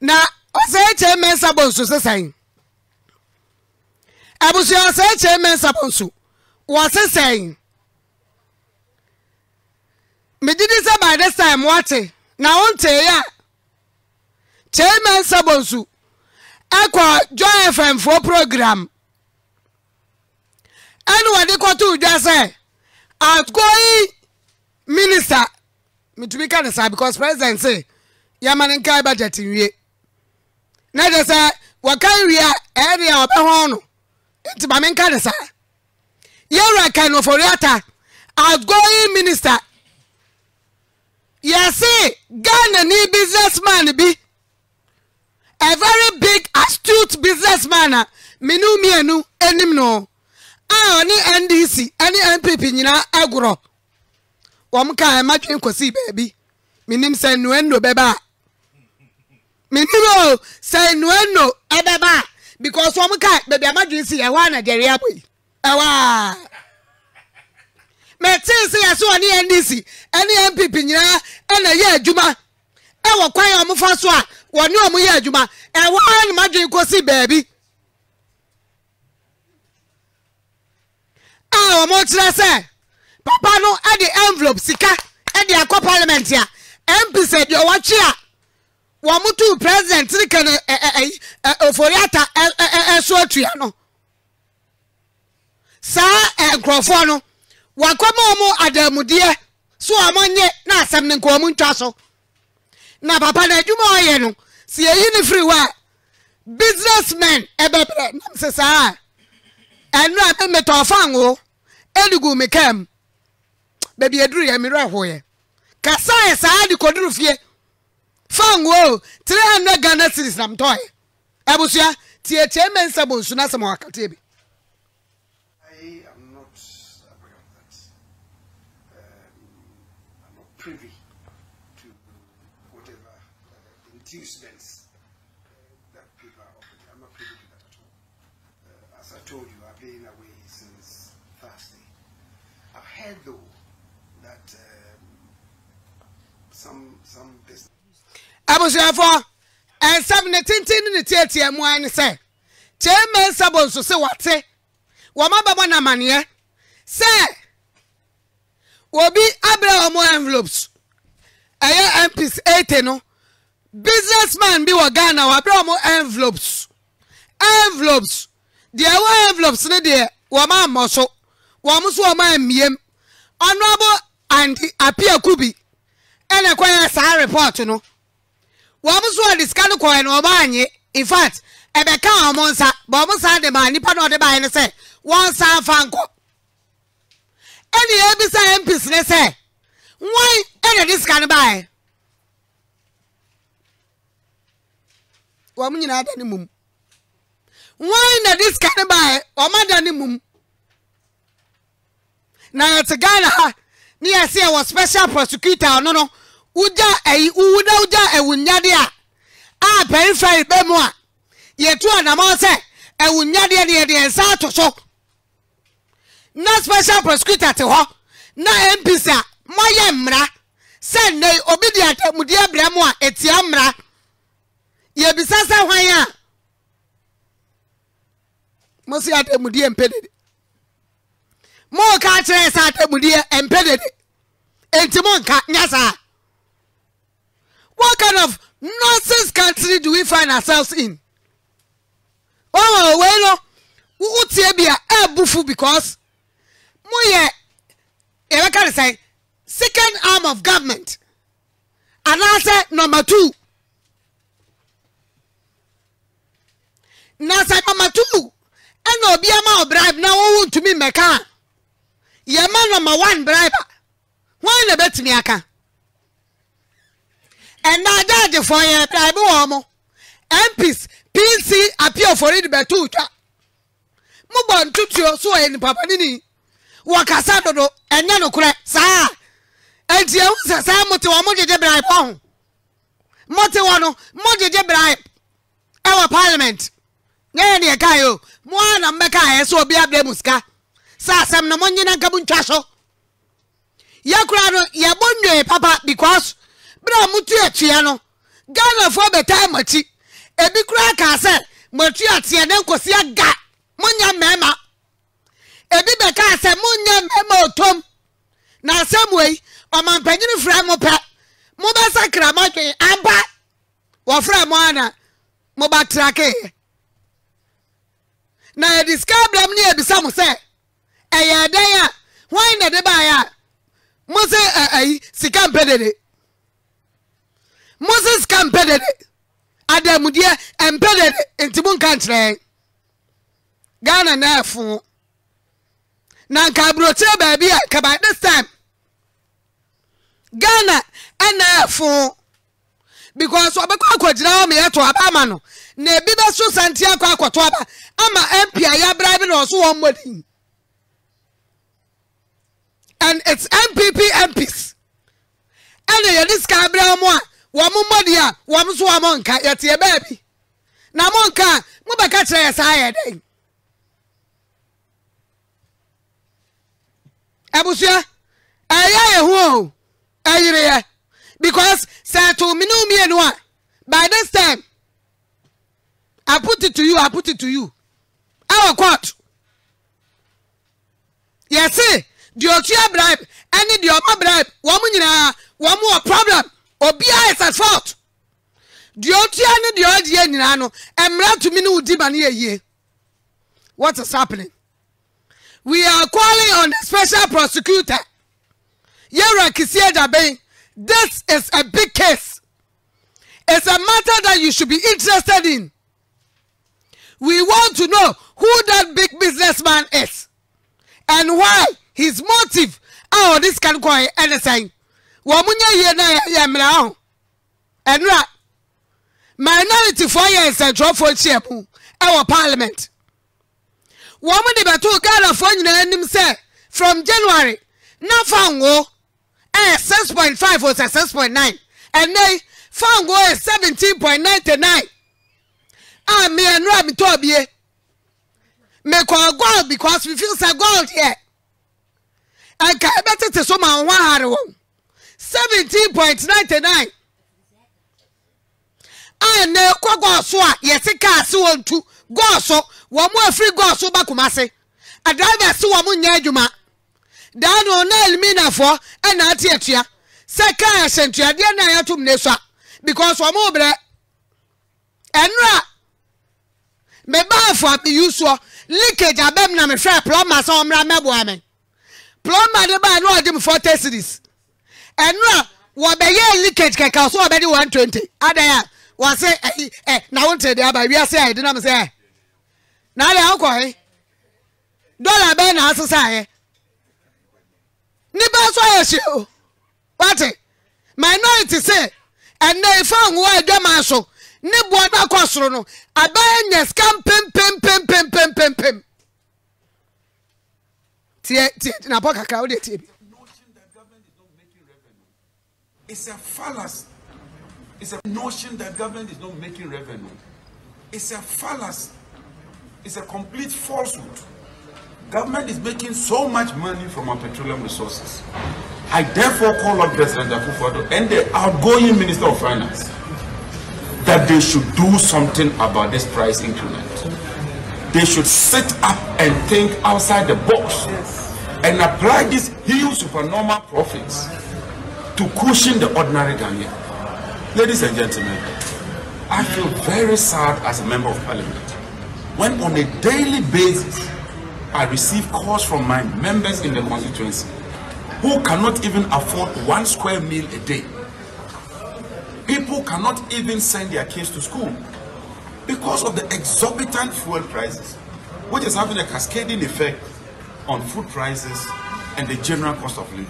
Na oseche mensa bonsu sesain. Abusu oseche mensa bonsu. Wasesain. Me didi say by this time wate. Na onte ya. Che mensa bonsu. Ekwa Joy FM for program. Anyone equal to just say outgoing minister. Me to be kind of because president say Yamanin kai budget in ye. Now they say what can we area of Bahono? It's Bamin Kanasa. Yera kind of oriata outgoing minister. Yes, Ghana ni businessman be a very big astute businessman. Minu mienu enim no. Ah, any NDC, any MPP, nina agro. Wamka imagine kosi baby. Minim say nuendo beba. Minimo say nuendo ebeba because wamka baby imagine si ewana deria boy. Ewa. Me tin si aso any NDC, any MPP nina ena ye adwuma. Ewa kwan ya omfa so a, woni omu ye adwuma. Ewa imagine kosi baby. Ah, omochira se papa no e the envelope sika e the akwa parliament ya MP said you watch ya wo mutu president ni kan oforiata so atua no sa enkrofo no wakoma omo adamudie so amonye na asem ni ko omo ntwa so na papa na adwuma oye no si eyi ni free wa businessmen ebebere nam se sa and no am meto fanwo eligu me kam baby eduru ya me reho ye kasa ye saa di koduru fie fanwo 300 Ghana cedis na mtoy abusua tie men sabon su na sama wakate bi. I am not aware of that. I'm not privy to whatever inducements that people are offering. I'm not privy to that at all. As I told you, I've been away since Thursday. I've heard though that some business. I was here for and 17 in the theatre and say, Chairman Sabon so say what say? Wama baba na mania say will be Abraham envelopes. Aye MPs 80 no businessman be Ghana Abraham envelopes. Envelopes. There were envelopes in there, Wama Mosso, Wamus Wama Miem, Honorable and Apia Kubi, and acquire a report, you know. Wamus were discarded coin or money, in fact, a become Monsa, Bomosa de Manipa or the Bine say, one San Franco. And the ABC MPs, they say, why any discarded by? Woman, you had any moon. Why na this kind by or madani mum? Na it's a Ghana ni I say was special prosecutor no uja e uda uja e wunyade a periphery be mo a yetu anama se e wunyade de nsa to so na special prosecutor te ho na MPs a moye mra se nei obidi atamude abra mo a etia mra ye bisasa hwan a Mosi atemudie empedede. Mo ka kire sa atemudie empedede. Enti mo nka nyasa. What kind of nonsense country do we find ourselves in? Oh, well, no. Utie bia ebufu because mo ye we can say second arm of government. Another number 2. Nasa number 2. No be a man bribe now won't to me meka. Ye man number 1 bribe. One bet me aka. And now that for your bribe womo. MPs PC appear for it by 2. Mubon tutio so any papa nini. Wakasado do and nano kure sa and ye sa moto moje bribe on. Mote wano moje bribe. Our parliament. Nene kayo mwana mbeka eso bia blemuska sasa mnamonnyina kabuntwaso yakura no yabonwe papa because bra mutu etia no Ghana for the time machi. Ebi kura kase machi ati ane kosia ga munya mema. Ebi beka ase munya mema otom. Na same way omampeni ni fra mo pa. Mo ba sakra ma twen aba. Wo fra mo ana mo ba trake. Na discablam ni ebisa mo se. Eya den ya wan na de ba ya. Mo se ai sika pedede. Moses can pay it. Adam dear and pay it in Tibun country. Ghana na fool. Nanka broche baby kabay this time. Ghana and na fool. Because wabakwa kwa jina wame yetu wabamano. Nebida su santia kwa kwa tuwaba. Ama empia ya bribing or su wamodi. And it's MPP MPs. Ene yadiska abrea mwa. Wamu modia, wamu suwa monka, ya tiye baby. Na monka, mube katra ya saye dey. Abusya, ayaye huo, ayire ya. Because, sato minu miye nwa. By this time, I put it to you. Our court. Yesi, diyo tuya bribe, any diyo ma bribe, wamu nina, wamu wa problem. Obia is at fault. The Otiani, the Otiani, Nano, and Ratumino Dibania ye. What is happening? We are calling on the special prosecutor. Yera Kisia Dabe, this is a big case. It's a matter that you should be interested in. We want to know who that big businessman is and why his motive. Oh, this can go anything. Wamunya ye na ya mlao. Enra. Minority for years central for chairman our parliament. Wamu de batu Ghana for nyina nim say from January na fango is 6.5 or 6.9 and then fango is 17.99. Ah me enra mi to bie. Me kwa gold because we feel say gold here. And ka better to so man wahare won. 17.99. And ne kwa goswa yesika si wontu goso wo mo afri goso ba kumase adriver si wo mo nya adwuma da no na elimina fo e na atietua seka asentua de na ya tum neswa because wo mo bre enra me ba fo abi usuo leakage abem na me hwe plumber so mra mebo amen plumber de ba no odim 40 series. And no, what be ye leakage can cause 120. Adaya was say na won't say there by we are say I didn't say. Na le akọ dollar be na so say. Ni ba so ye she o. What? Minority say and they found why dwama so. Ni bo da kwasoro no. Aban yes scam pem. Tie na poka ka o de tie bi. It's a fallacy. It's a notion that government is not making revenue. It's a fallacy. It's a complete falsehood. Government is making so much money from our petroleum resources. I therefore call on President Akufo-Addo and the outgoing Minister of Finance that they should do something about this price increment. They should sit up and think outside the box and apply these huge supernormal profits to cushion the ordinary Ghanaian. Ladies and gentlemen, I feel very sad as a member of parliament when on a daily basis I receive calls from my members in the constituency who cannot even afford 1 square meal a day. People cannot even send their kids to school because of the exorbitant fuel prices, which is having a cascading effect on food prices and the general cost of living.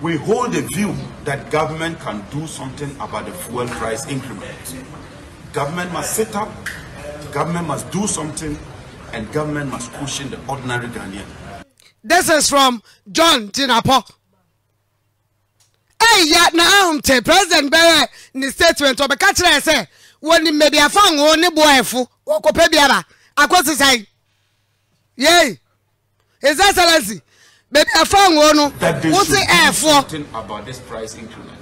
We hold the view that government can do something about the fuel price increment. Government must sit up, government must do something, and government must cushion the ordinary Ghanaian. This is from John Tinapo. Hey, yeah, now President Barry in the statement of a catcher, I say, when it may be a phone, only boy for Okopebiara. I could say, yay, is that a lazy? But I found one who say F4 about this price increment.